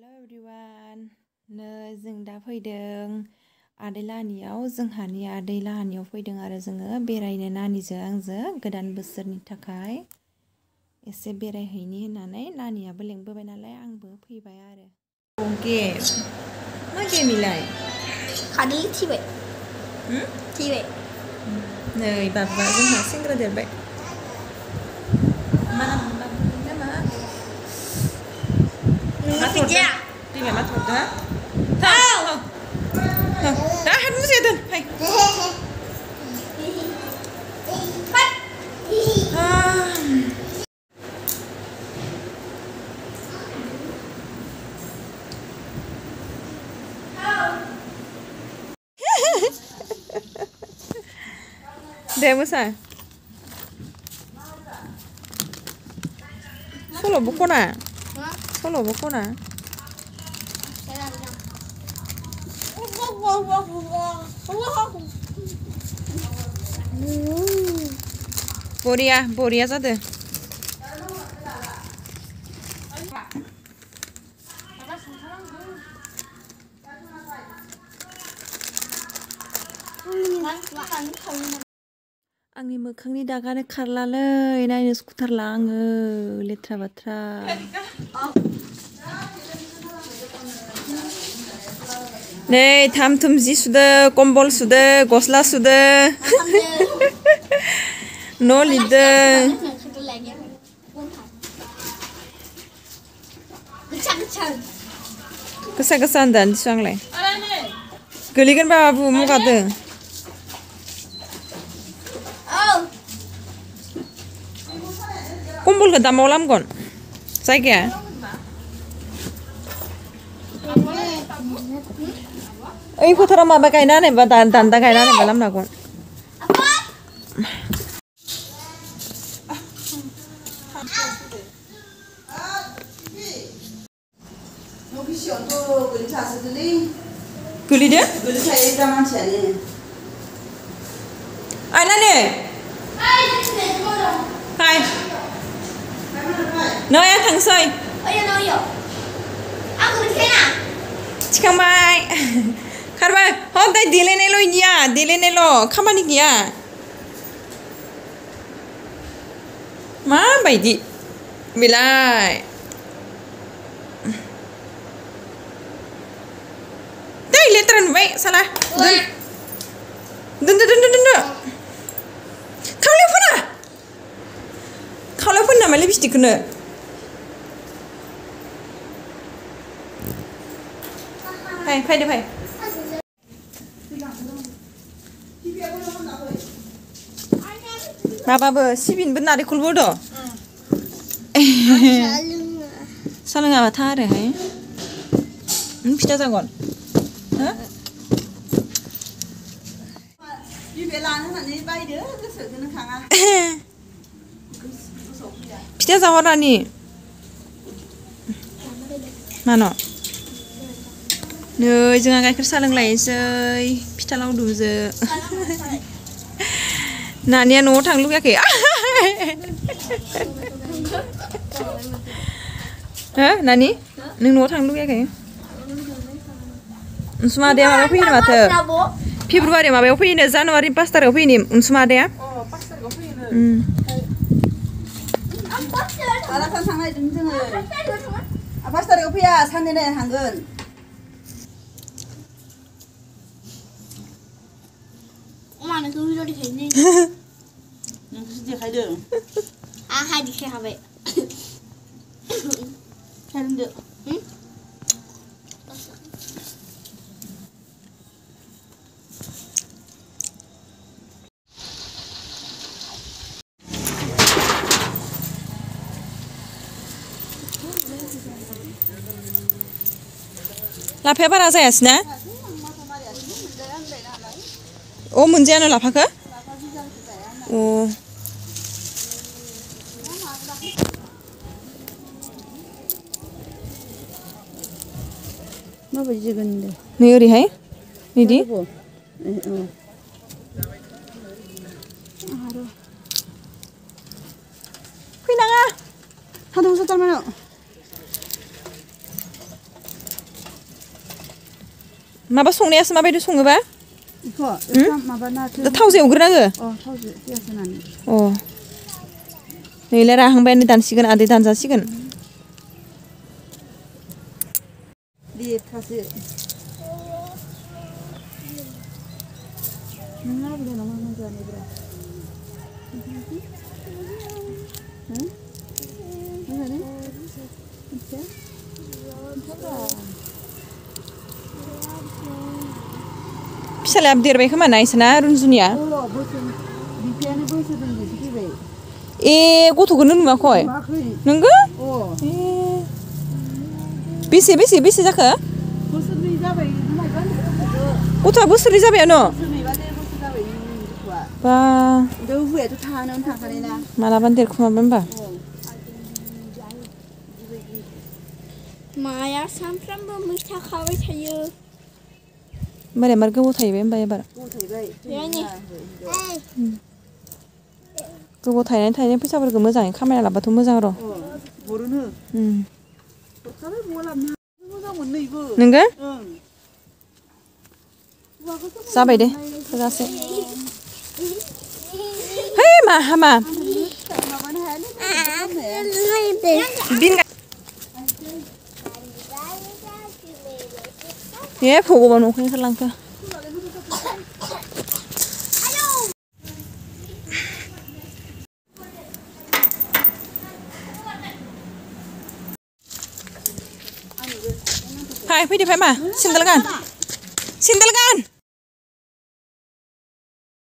Hello everyone, nơi जों दा फैदों आदैलानियाव जोंहानि आदैलाहानियाव फैदों आरो जोङो बेरायनो नानिजों आंजों गोदान बोसोरनि थाखाय एसे बेरायहैनि होननानै नानियाबो लेंबोबाय नालाय आंबो फैबाय आरो ओंगे मा गेमिलाय खादि थिबाय थिबाय नै बाबा जोंहा सेंग्रा देरबाय Mati dia. Dia mati dah. Tahu. Dah hendak sedun. Hai. Pat. Dia musa. Solo bukona. Solo bukona. Boria, boria zade. Angni mukangni dagane karlalay, naini skuter lang, letra batra. Nee, tham tham zi suda, kombol suda, gosla suda. No leader. Kesa kesan dan siang leh. Kelikan bawa bu muka tu. Kombol ke damau lam kon? Saya ke? Ini aku terima pakai nane, dan tanda pakai nane dalam nak. Guli dia? Guli saya zaman sini. Nane. Hai. Hai. Noya tang soy. Oya noyo. Aku bercakap. Cikang mai. Karena, oh tadi delay nelo, kamu ni dia. Mana bayi? Bilai. Tadi letteran baik salah. Dun. Kau telefon lah. Kau telefon nama lipstick kena. Hai, pergi pergi. Bapa ber, si bin benar di kulbur do. Saling apa thar eh? Pita sangon. Hah? Pita sangon ani. Mana? No, jangan kau kersalang lagi sih. Pita lau dulu je. Nanya no, thang luka ke? Hah, nani? Neng no thang luka ke? Unsma dia mau pilih mata. Februari mau pilih ni, Januari pastor mau pilih ni. Unsma dia? Oh, pastor mau pilih. Pastor. Alasan sangat jujur. Pastor mau pilih ya, sangat ni hanggun. Mana tu video dikit ni? Nampak dia kaya dong. Ah, kaya dikit apa? Kaya dong. Lapar apa rasa es na? Oh, munjia no lapar ke? Oh. Mana baju ganda? Ni ori hai? Ni di? Kui nanga? Hadu sutar mana? माबा संनायासो माबायदि सङो बा इखौ माबा नाथो थावजो एवग्रोनांगो अ थावजो पियास होनानै अ नैला राहांबायनि दानसिगोन आदै दानजासिगोन बि थासे नङा बे नामा जानो ब्रा पिसालाया देरबाय खोमा ना इसना रुनजुनिया ए गथ'खौनो नुवाखै नंगौ ए बेसे जाखो बोसोरनै जाबाय गथ'आ बोसोरनै जाबाय न बा बे हुयाथ' थानानै थाखानाय ना मालाबानो देरखुमाबाय होनबा माया सामफ्रामबो मैथा खाबाय थायो मारै मार गोबाव थाहैबाय होमबा एबार गोबाव थाहैनानै थाहैनानै फैसाफोरखौ मोजाङै खामायना लाबाथ' मोजां र' बर'नो हरखाबाय बहा लाबोनो मोजां मोननैबो नंगौ जाबाय दे थोजासे है मा हामा माबानो हायालै ये भगवान ओंखायनो खारलांखो फाय फैदो फाय मा सिन्देल गान